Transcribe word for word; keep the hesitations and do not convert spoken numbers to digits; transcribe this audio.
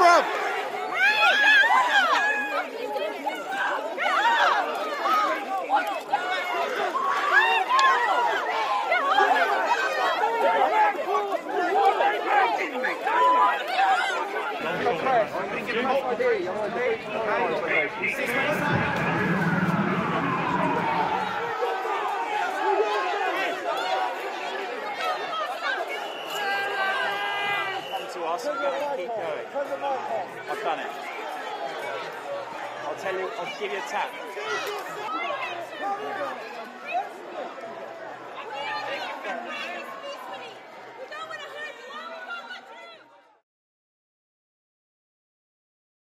Dubrow. Also gotta keep going. I've done it. I'll tell you, I'll give you a tap.